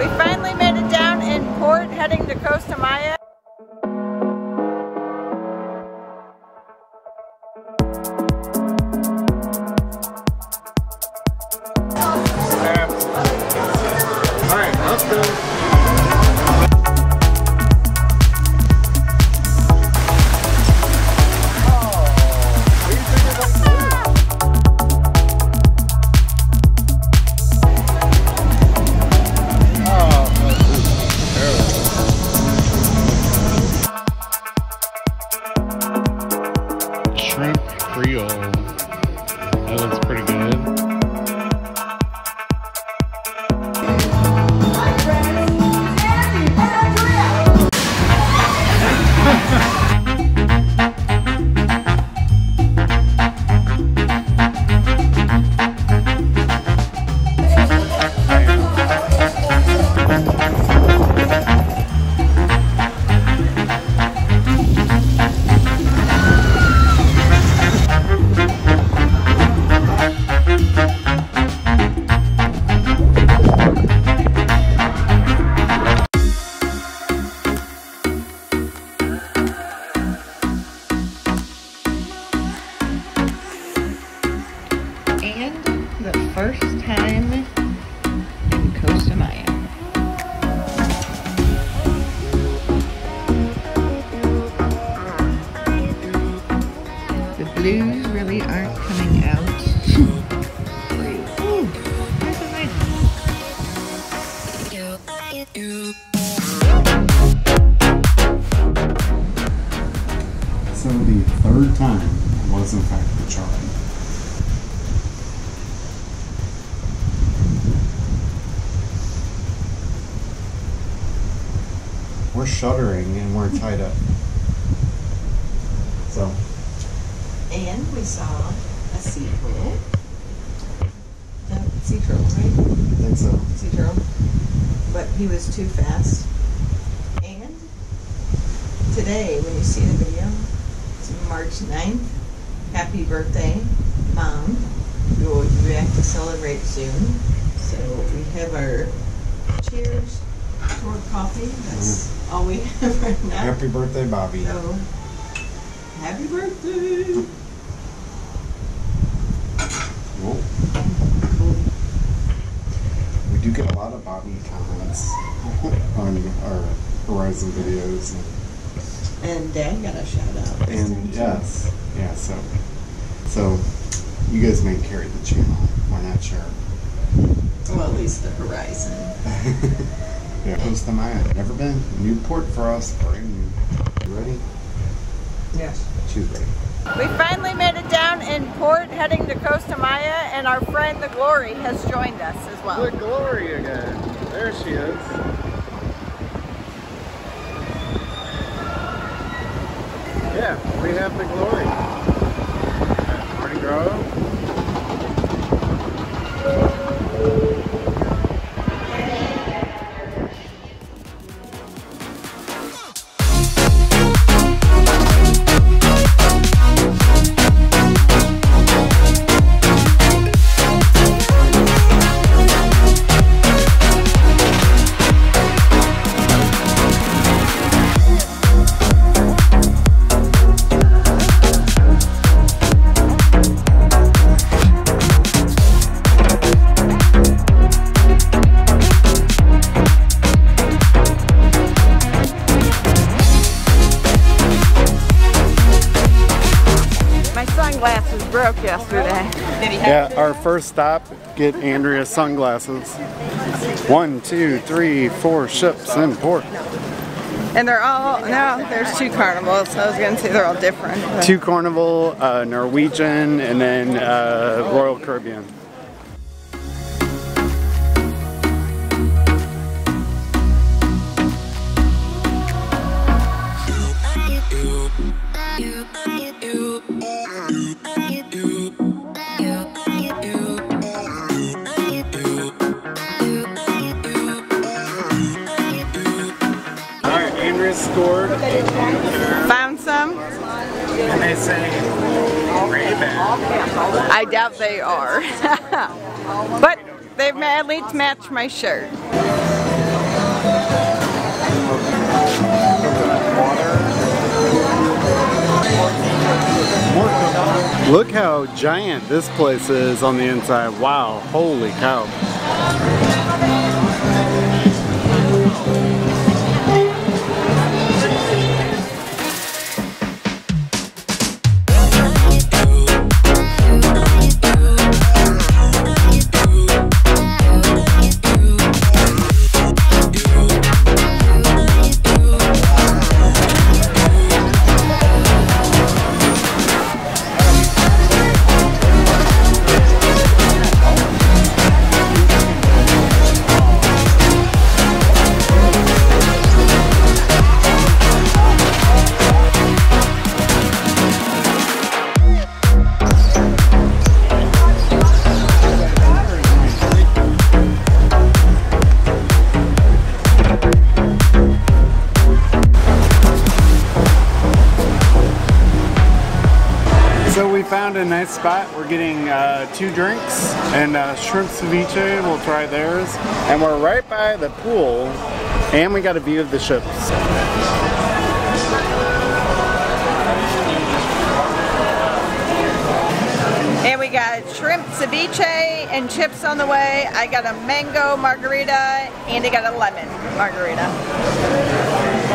We finally made it down in port, heading to Costa Maya. Blues really aren't coming out. Ooh, that's amazing. So the third time was in fact the charm. We're shuddering and we're tied up. So. And we saw a sea turtle. Sea turtle, right? I think so. Sea turtle. But he was too fast. And today, when you see the video, it's March 9th. Happy birthday, Mom. We will be back to celebrate soon. So we have our cheers toward coffee. That's all we have right now. Happy birthday, Bobby. So, happy birthday! Whoa. We do get a lot of Bobby comments on our Horizon videos. And Dan got a shout out. And yes, yeah, so you guys may carry the channel, we're not sure. Well, at least the Horizon. Yeah, Costa Maya, never been. New port for us, brand new. You ready? Yes. Tuesday. We finally made it down in port, heading to Costa Maya, and our friend the Glory has joined us as well. The Glory again. There she is. Yeah, we have the Glory. Morning Grove. Yeah, our first stop, get Andrea's sunglasses. 1, 2, 3, 4 ships in port. And they're all, no, there's 2 Carnivals, so I was going to say they're all different. But. 2 Carnival, Norwegian, and then Royal Caribbean. Scored. Found some. And they say Ray-Ban. I doubt they are. But they've at least matched my shirt. Look how giant this place is on the inside. Wow, holy cow. Found a nice spot. We're getting 2 drinks and shrimp ceviche. We'll try theirs. And we're right by the pool, and we got a view of the ships. And we got shrimp ceviche and chips on the way. I got a mango margarita, and I got a lemon margarita.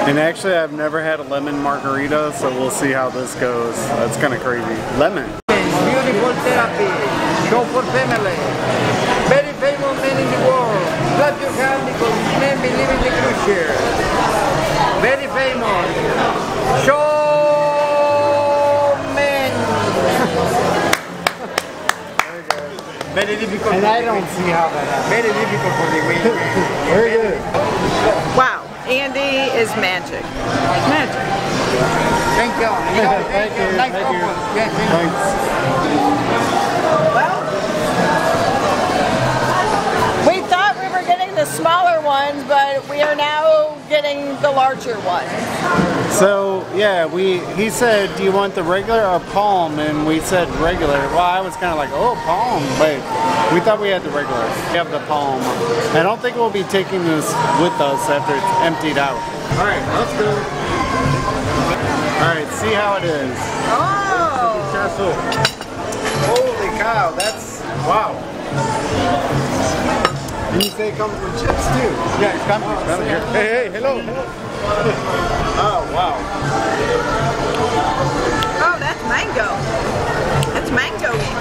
And actually, I've never had a lemon margarita, so we'll see how this goes. That's kind of crazy. Lemon. Beautiful therapy. Go for family. Very famous man in the world. Clap your hand because his name is living the cruise ship. Very famous. Showman. Very difficult. And I don't see how that happens. Very difficult for the weekend. Very good. Wow. Andy is magic. Magic. Thank you. Thank you. Thank you. Thanks. Well, we thought we were getting the smaller ones, but we are now getting the larger ones. So yeah, he said, "Do you want the regular or palm?" And we said regular. Well, I was kind of like, "Oh, palm." But we thought we had the regular. We have the palm. I don't think we'll be taking this with us after it's emptied out. All right, let's go. All right, see how it is. Oh! Holy cow! That's wow. And you say it comes with chips too. Yeah, it comes with chips. Hey, hello. Oh, wow. Oh, that's mango. That's mango-y.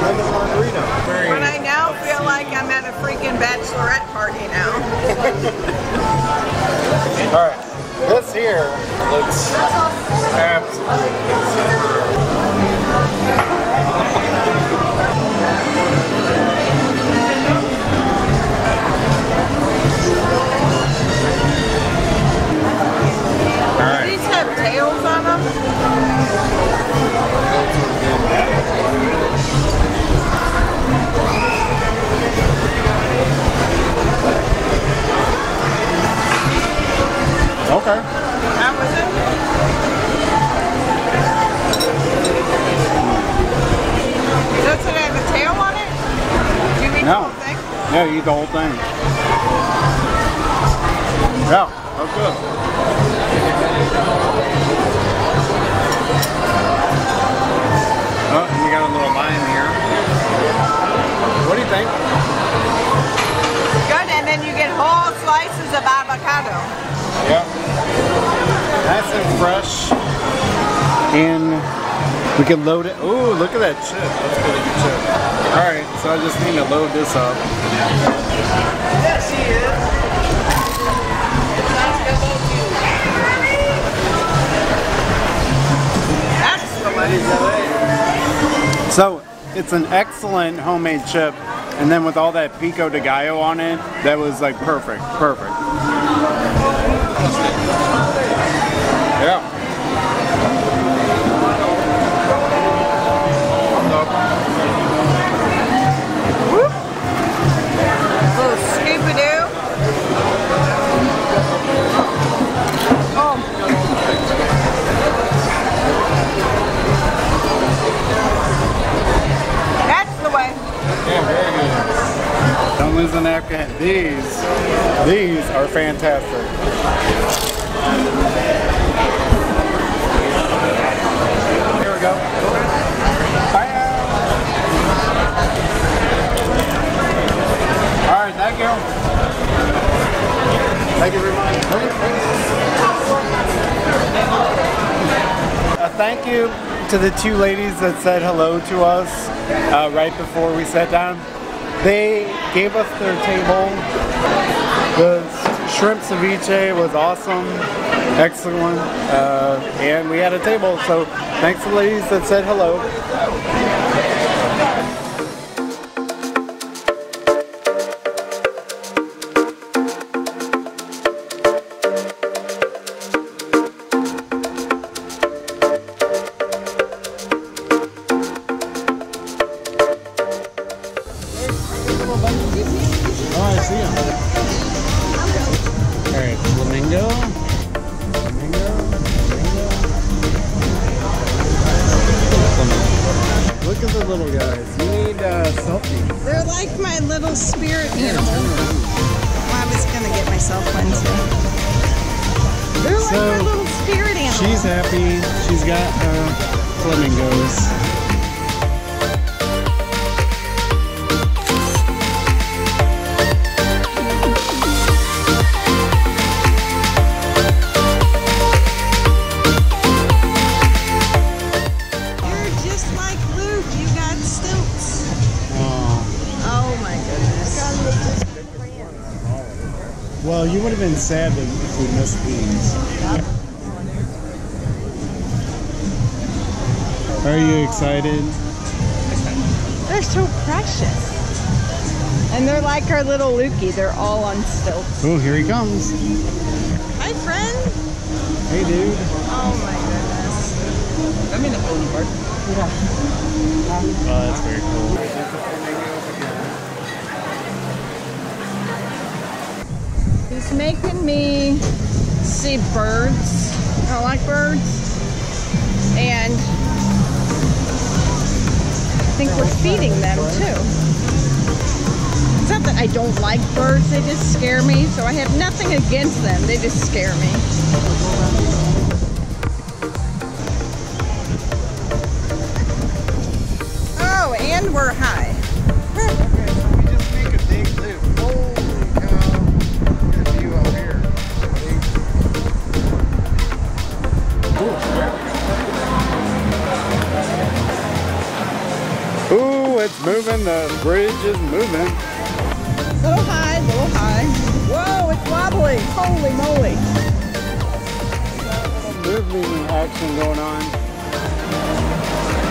Mango margarita. But I now feel like I'm at a freaking bachelorette party now. Alright, this here looks absolutely insane. Tails on them? Okay. That was it? Does it have a tail on it? Do you eat the whole thing? Yeah, you eat the whole thing. Yeah, that's good. Oh, and we got a little lime here. What do you think? Good, and then you get whole slices of avocado. Yep. Nice and fresh. And we can load it. Ooh, look at that chip. That's a really good chip. Alright, so I just need to load this up. There she is. So it's an excellent homemade chip, and then with all that pico de gallo on it, that was like perfect, perfect. Yeah. Whoop. Little scoop-a-doo. Don't lose the napkin. These are fantastic. Here we go. right, thank you. Thank you very much. Thank you to the two ladies that said hello to us right before we sat down. They gave us their table. The shrimp ceviche was awesome, excellent, and we had a table, so thanks to the ladies that said hello. Oh, I see him. All right, flamingo. Flamingo. Flamingo. Look at the little guys. You need selfies. They're like my little spirit animal. Well, I was gonna get myself one too. They're so like my little spirit animal. She's happy. She's got her flamingos. Well, you would have been sad if we missed these. Are you excited? They're so precious. And they're like our little Lukey. They're all on stilts. Oh, here he comes. Hi, friend. Hey, dude. Oh, my goodness. I'm in the holy park. Oh, that's very cool. He's making me see birds. I don't like birds. And I think we're feeding them too. It's not that I don't like birds, they just scare me. So I have nothing against them, they just scare me. Oh, and we're high. It's moving, the bridge is moving. Little high, little high. Whoa, it's wobbly. Holy moly. Movement action going on.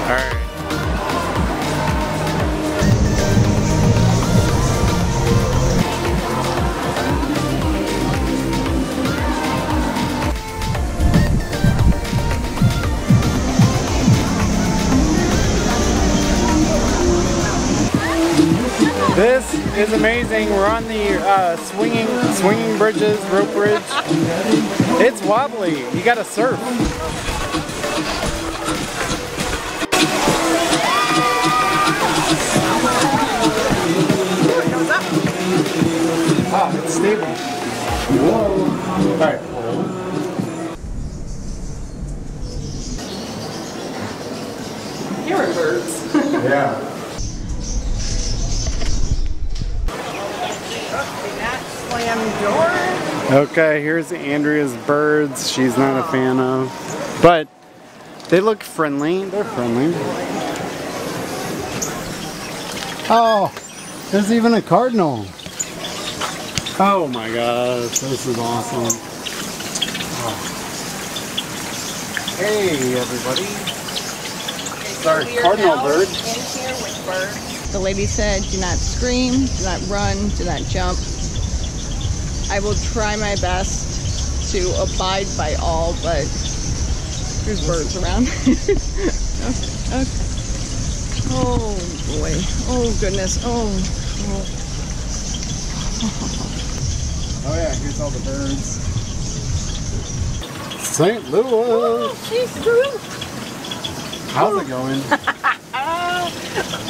All right. This is amazing. We're on the swinging bridges, rope bridge. It's wobbly. You gotta surf. Ooh, it goes up. Ah, it's stable. Whoa. All right. Here are birds. Yeah. Okay, here's Andrea's birds. She's not a fan of, but they look friendly. They're friendly. Oh, there's even a cardinal. Oh my gosh, this is awesome. Oh. Hey everybody. It's our cardinal bird. In here with birds. The lady said, do not scream, do not run, do not jump. I will try my best to abide by all, but there's birds around. Okay, okay. Oh boy. Oh goodness. Oh. Oh. Oh yeah, here's all the birds. St. Louis. Oh, she's through. How's it going?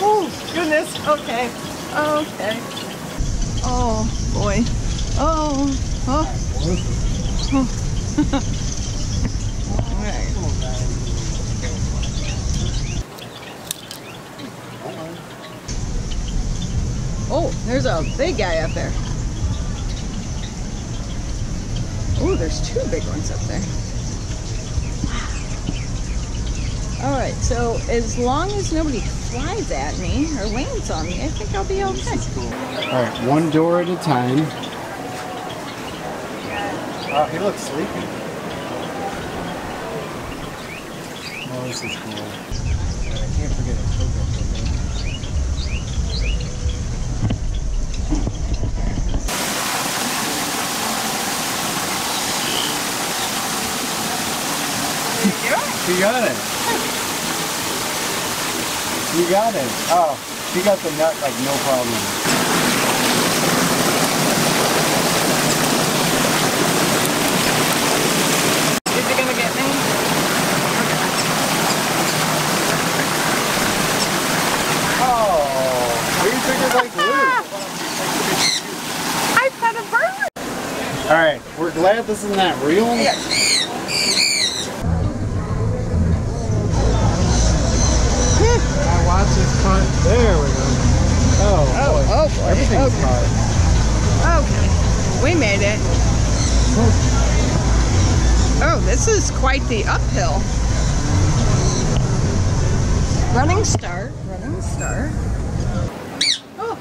Oh goodness. Okay. Okay. Oh boy. Oh, huh? Oh. All right. Oh, there's a big guy up there. Oh, there's two big ones up there. All right, so as long as nobody flies at me or lands on me, I think I'll be okay. All right, one door at a time. Wow, he looks sleepy. Oh, this is cool. I can't forget a coconut. You got it. You got it. Oh, she got the nut like no problem. Is it gonna get me? Oh, you figured like Luke. I found a bird. All right, we're glad this is not real. Yeah. There we go. Oh, boy. Oh, boy. Everything's hard. Okay. We made it. Oh, this is quite the uphill. Running start. Running start. Oh.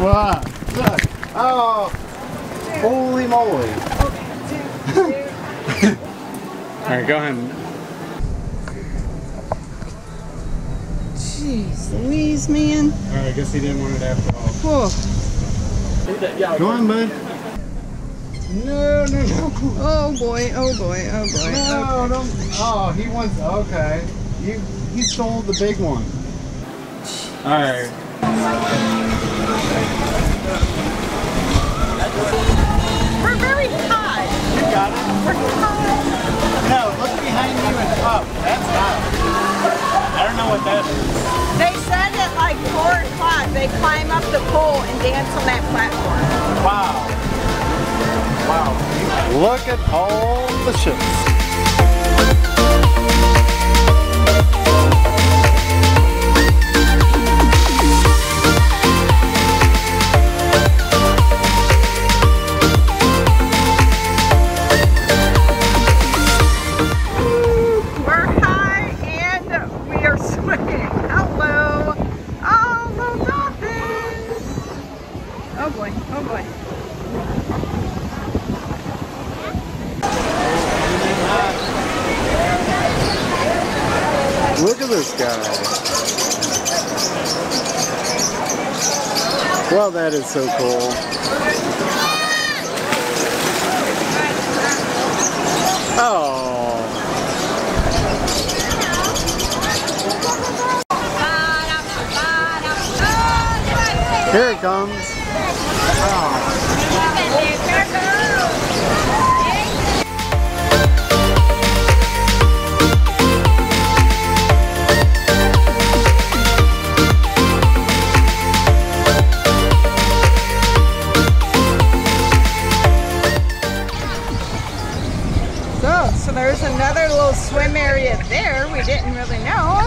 Wow. Look. Oh. Holy moly. Okay. All right, go ahead. Jeez Louise, man. All right, I guess he didn't want it after all. Whoa. Go on, bud. No, no, no. Oh, boy, oh, boy, oh, boy. No, okay. Don't. Oh, he wants, okay. He stole the big one. All right. We're very high. You got it. We're high. No, look behind you and up. That's hot. I don't know what that is. They said at like 4 o'clock they climb up the pole and dance on that platform. Wow. Wow. Look at all the ships. Well, that is so cool. Oh. Here it comes. Oh. Another little swim area there we didn't really know.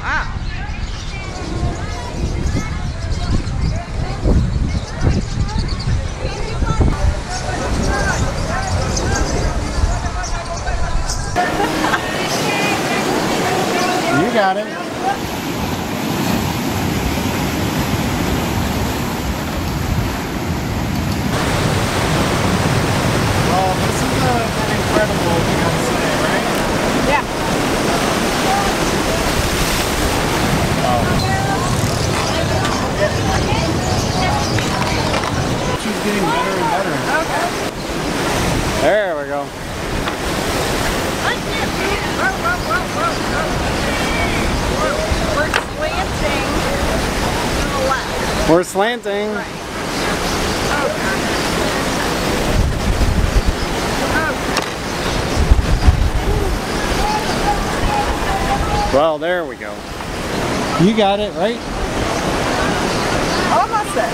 Wow. You got it. We're slanting. Right. Okay. Well, there we go. You got it, right? Almost there.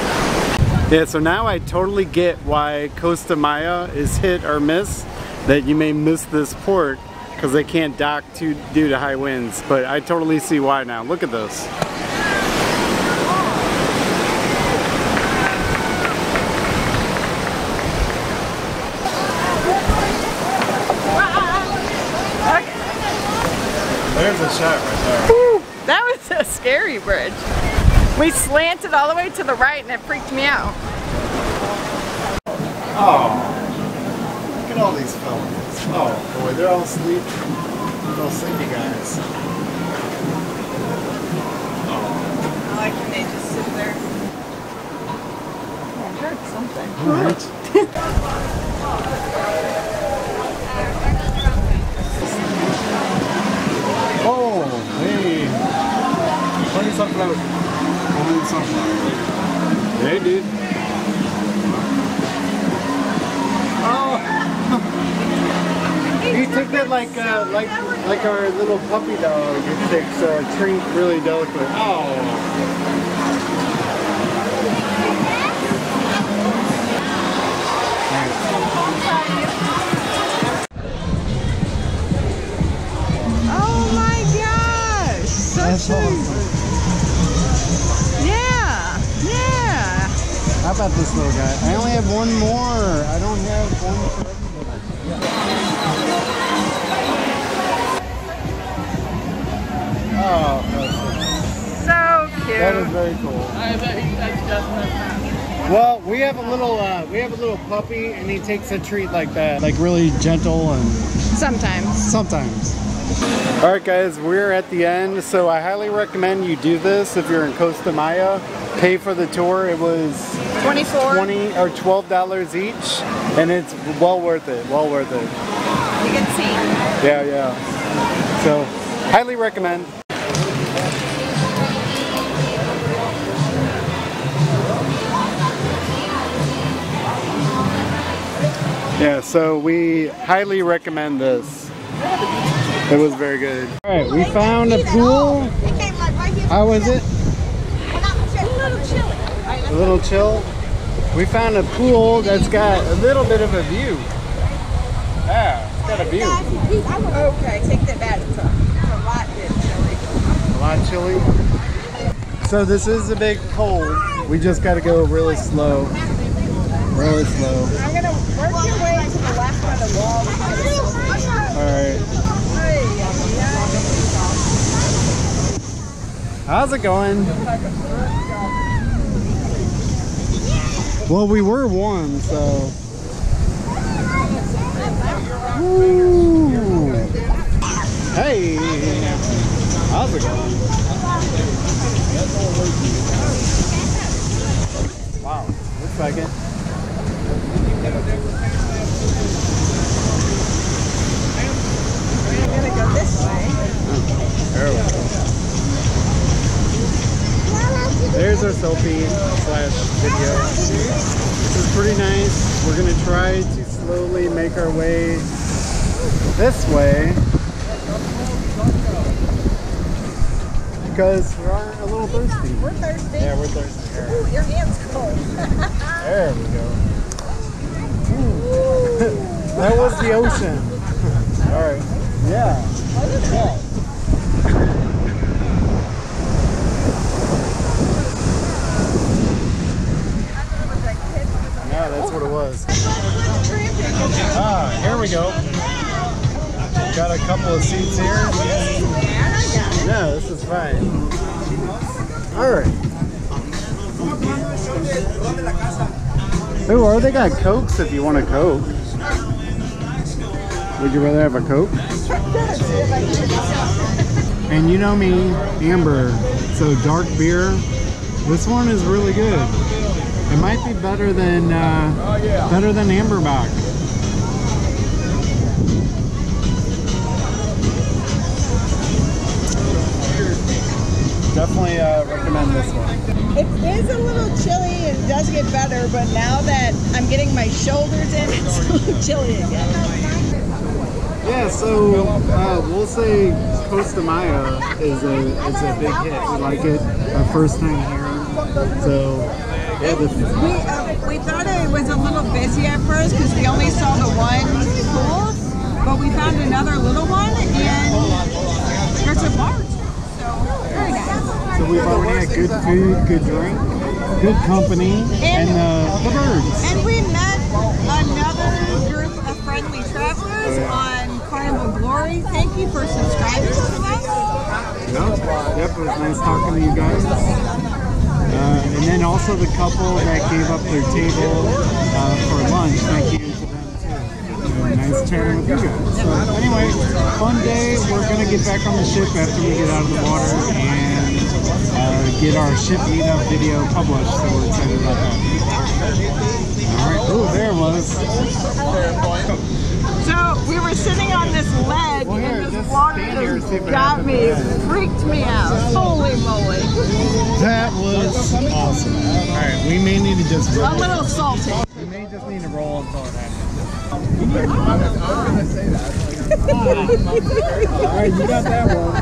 Yeah, so now I totally get why Costa Maya is hit or miss. that you may miss this port because they can't dock due to high winds. But I totally see why now. Look at this. There's a shot right there. Woo, that was a scary bridge. We slanted all the way to the right and it freaked me out. Oh, look at all these fellas. Oh boy, they're all asleep. Little sleepy guys. Oh. Why can they just sit there? I heard something. Right. Oh, hey. Only sunflowers. Only sunflowers. Hey, dude. Oh. He took that like our little puppy dog. It takes a treat really delicately. Oh! Oh my gosh! So that's cheap. Awesome. Yeah, yeah. How about this little guy? I only have one more. I don't have one for everybody. Oh, so cute. That is very cool. I bet he does. Well, we have a little puppy, and he takes a treat like that, like really gentle and. Sometimes. All right, guys, we're at the end, so I highly recommend you do this if you're in Costa Maya. Pay for the tour. It was $12 each, and it's well worth it. Well worth it. You can see. Yeah, yeah. So, highly recommend. Yeah, so we highly recommend this. It was very good. Alright, we found a pool. How was it? A little chill? We found a pool that's got a little bit of a view. Yeah, it's got a view. Okay, take that back. It's a lot chilly. So this is a big cold. We just got to go really slow. Really slow. I'm gonna work your way to the left by the wall. Alright. How's it going? Well, we were warm, so. Ooh. Hey! How's it going? Wow, looks like it. I'm gonna go this way. Oh. There's our selfie / video. This is pretty nice. We're gonna try to slowly make our way this way because we are a little thirsty. We're thirsty. Yeah, we're thirsty. Here. Ooh, your hand's cold. There we go. That was the ocean. Alright. Yeah. Yeah, that's what it was. Ah, here we go. Got a couple of seats here. No, this is fine. Alright. Ooh, or they got Cokes if you want a Coke. Would you rather have a Coke? And you know me, amber. So dark beer. This one is really good. It might be better than Amberbach. Definitely recommend this one. It is a little chilly and does get better, but now that I'm getting my shoulders in, it's a little chilly again. Yeah, so we'll say Costa Maya is a big hit. We like it. Our first time here, so yeah. We thought it was a little busy at first because we only saw the one pool. But we found another little one, and there's a bar too, so very nice. So we've already had good food, good drink, good company, and the birds. And we met another group of friendly travelers on Carnival Glory. Thank you for subscribing to us. Yep, it was nice talking to you guys. And then also the couple that gave up their table for lunch. Thank you to them too. And nice chatting with you guys. So anyway, fun day. We're gonna get back on the ship after we get out of the water and get our ship meetup video published. So we're excited about that. All right. Oh, there it was. So we were sitting on this ledge, and this water just got me, freaked me out. Holy moly! That was awesome. Alright, we may need to just roll. A little salty. We may just need to roll until it happens. I was going to say that. Alright, you got that one.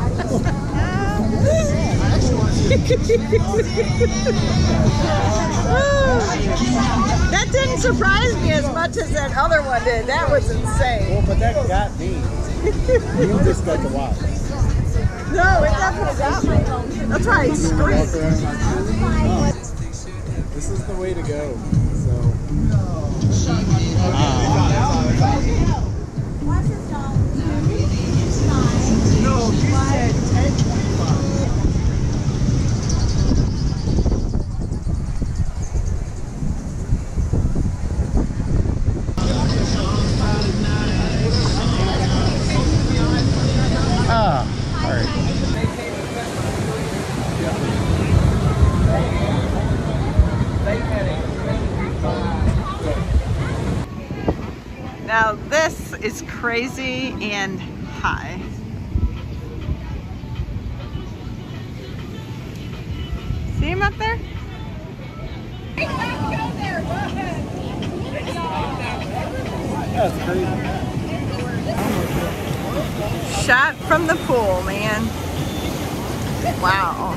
That didn't surprise me as much as that other one did. That was insane. Well, but that got me. You just got the watch. No, it definitely got me. That's right, straight. This is the way to go. So. No, she said 10:25. All right. Now this is crazy and high. See him up there? That's crazy. Shot from the pool, man. Wow.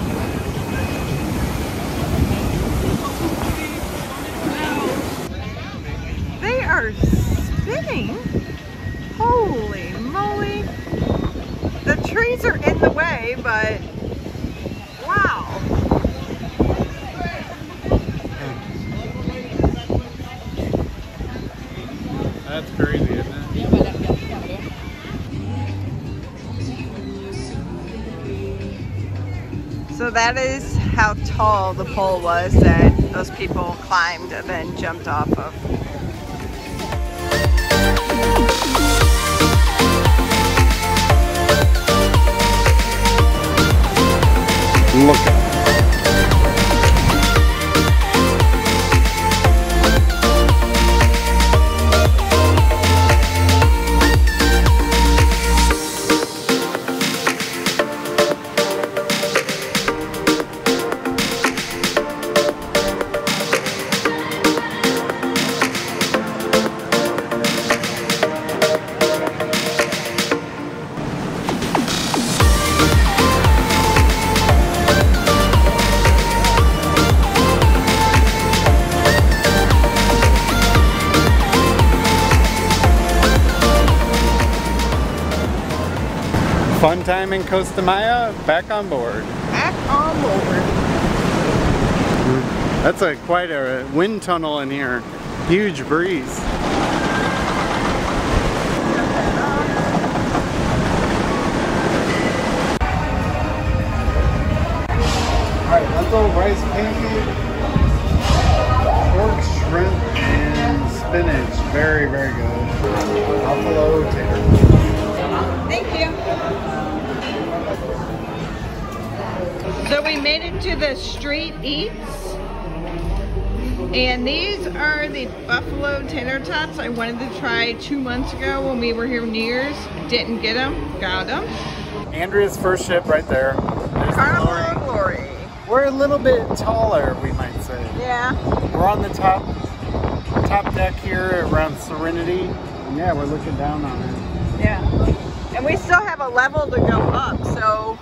They are spinning. Holy moly. The trees are in the way, but wow. That's crazy, isn't it? So that is how tall the pole was that those people climbed and then jumped off of. Look at it. Fun time in Costa Maya, back on board. Back on board. That's quite a wind tunnel in here. Huge breeze. Alright, let's go rice pancake, pork shrimp, and spinach. Very, very good. Buffalo tater. So we made it to the street eats, and these are the buffalo tater tots I wanted to try 2 months ago when we were here in New Year's. Didn't get them, got them. Andrea's first ship right there. Carnival Glory. We're a little bit taller, we might say. Yeah. We're on the top deck here around Serenity. And yeah, we're looking down on it. Yeah. And we still have a level to go up, so.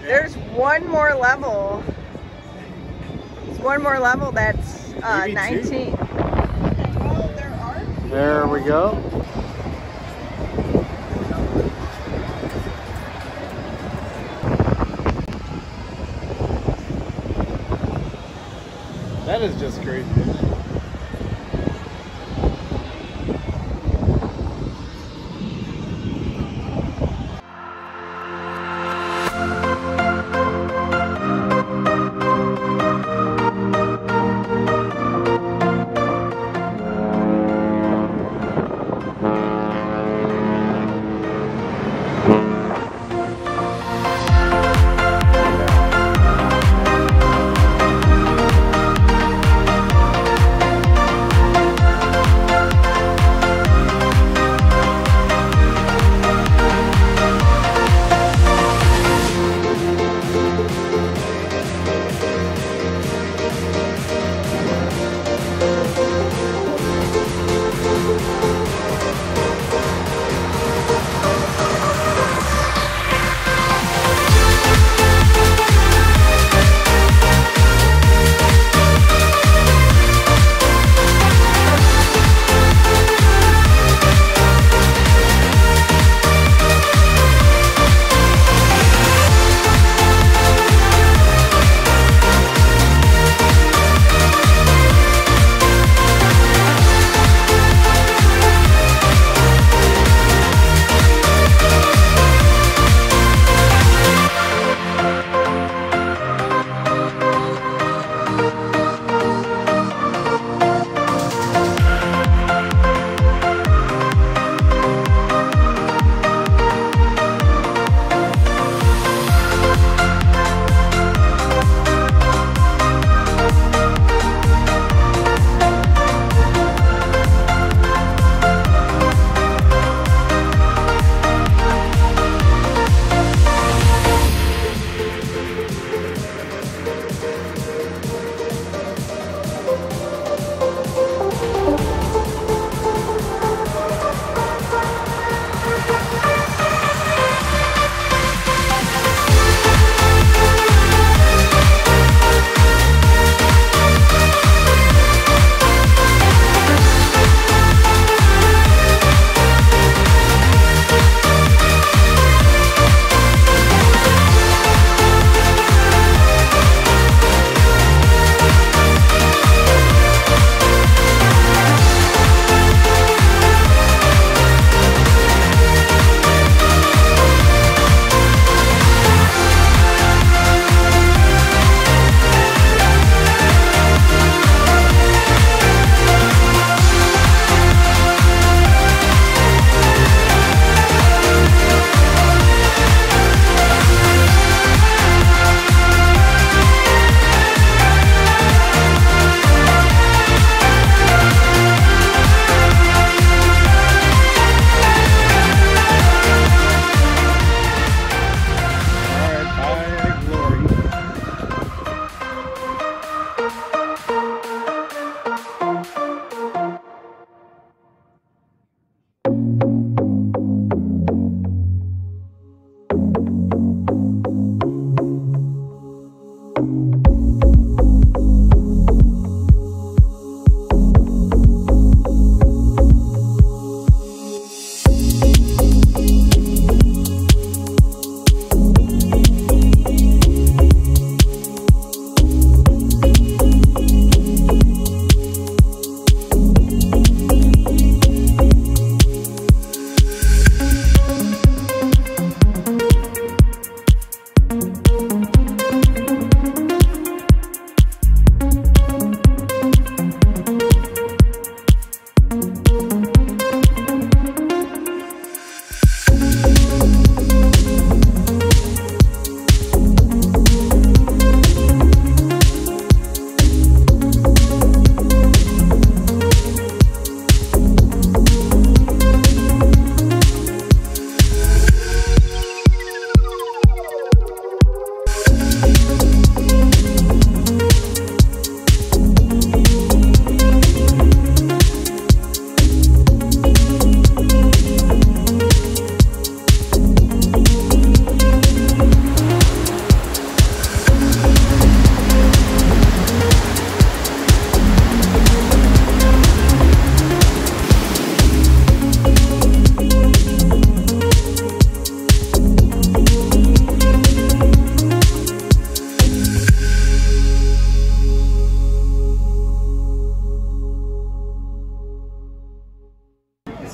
There's one more level. There's one more level that's 19. Oh, there are? There we go. That is just crazy, isn't it?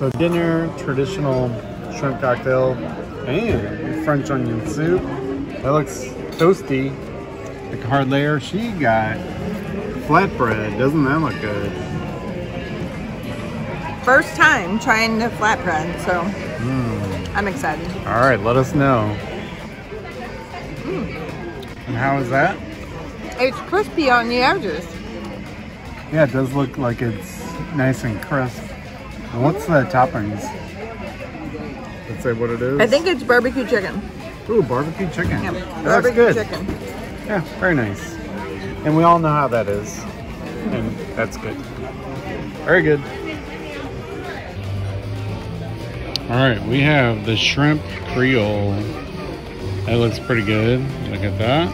So dinner, traditional shrimp cocktail, and French onion soup. That looks toasty. The hard layer, she got flatbread. Doesn't that look good? First time trying the flatbread, so I'm excited. All right, let us know. And how is that? It's crispy on the edges. Yeah, it does look like it's nice and crisp. And what's the toppings? Let's say what it is. I think it's barbecue chicken. Ooh, barbecue chicken. Yeah, barbecue chicken. Yeah, very nice. And we all know how that is. And that's good. Very good. All right, we have the shrimp creole. That looks pretty good. Look at that.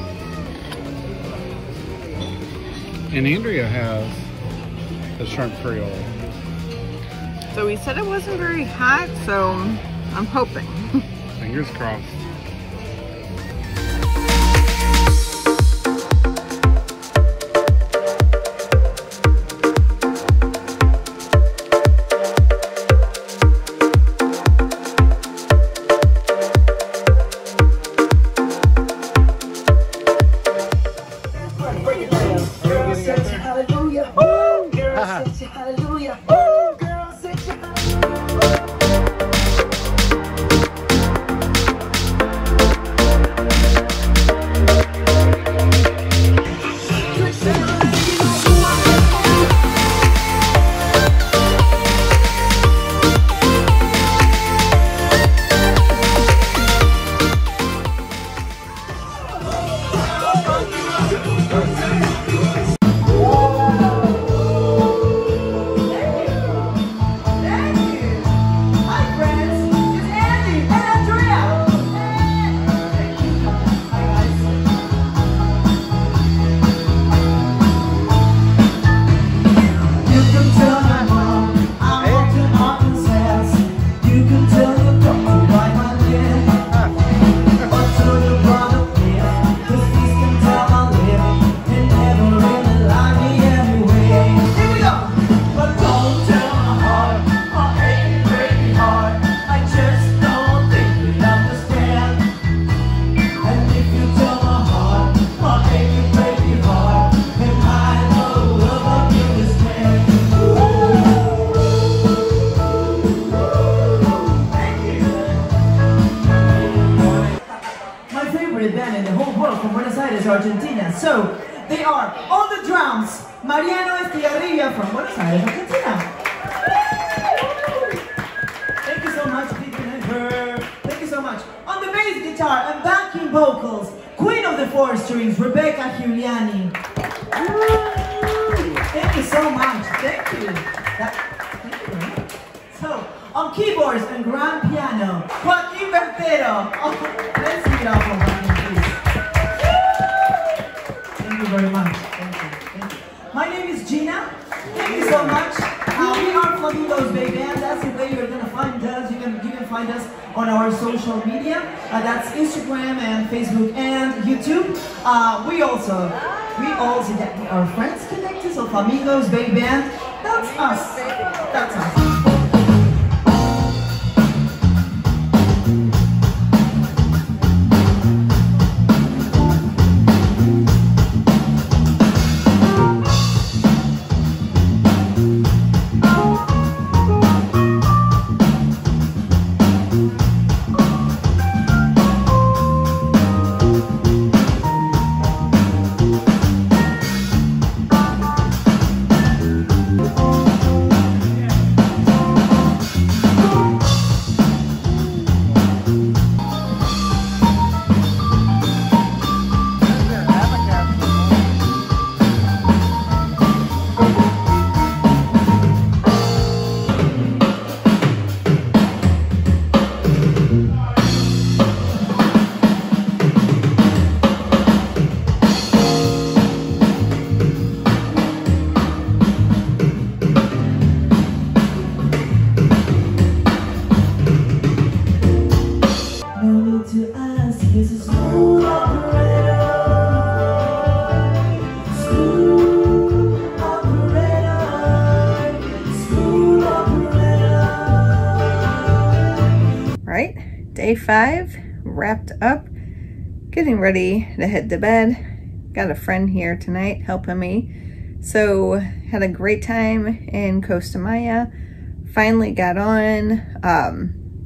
And Andrea has the shrimp creole. So he said it wasn't very hot, so I'm hoping. Fingers crossed. Argentina. So they are on the drums, Mariano Estigarribia from Buenos Aires, Argentina. Thank you so much, Pippen and her. Thank you so much. On the bass guitar and backing vocals, Queen of the Four Strings, Rebecca Giuliani. Thank you so much. Thank you. Thank you. So on keyboards and grand piano, Joaquin Bertero. Oh, let's meet up for Joaquin. Very much. Thank you. My name is Gina. Thank you so much. We are Flamingo Bay Band. That's the way you're gonna find us. You can find us on our social media. That's Instagram and Facebook and YouTube. We also that we are friends connected. So Flamingo Bay Band. That's us. That's us. Day 5 wrapped up, getting ready to head to bed. Got a friend here tonight helping me. So had a great time in Costa Maya. Finally got on,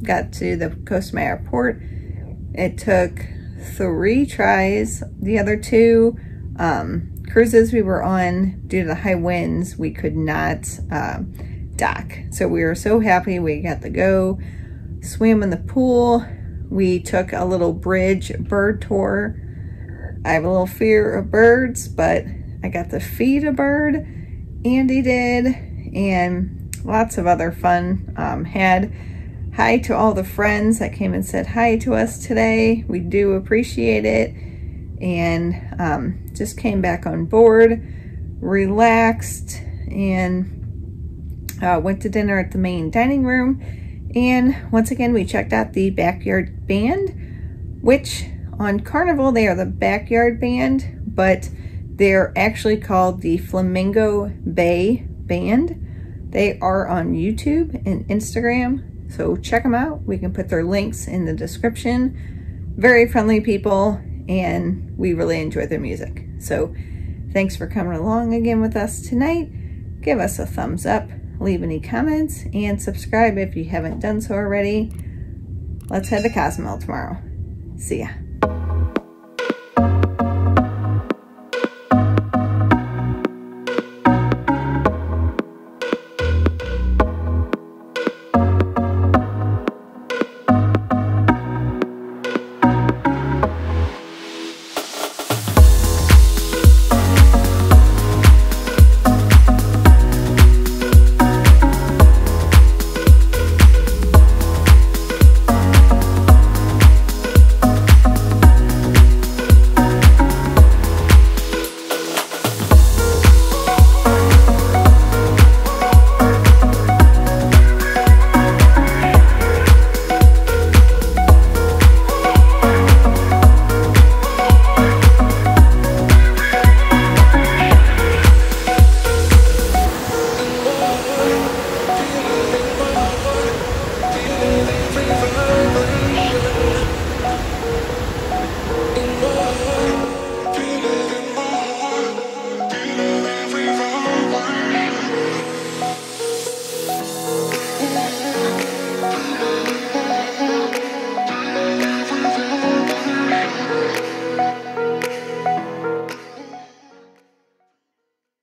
got to the Costa Maya port. It took 3 tries. The other 2 cruises we were on, due to the high winds, we could not dock. So we were so happy we got to go. Swim in the pool. We took a little bridge bird tour. I have a little fear of birds, but I got to feed a bird. Andy did, and lots of other fun had. Hi to all the friends that came and said hi to us today. We do appreciate it. And just came back on board, relaxed, and went to dinner at the main dining room. And once again, we checked out the Backyard Band, which on Carnival, they are the Backyard Band, but they're actually called the Flamingo Bay Band. They are on YouTube and Instagram, so check them out. We can put their links in the description. Very friendly people, and we really enjoy their music. So thanks for coming along again with us tonight. Give us a thumbs up. Leave any comments and subscribe if you haven't done so already. Let's head to Cozumel tomorrow. See ya.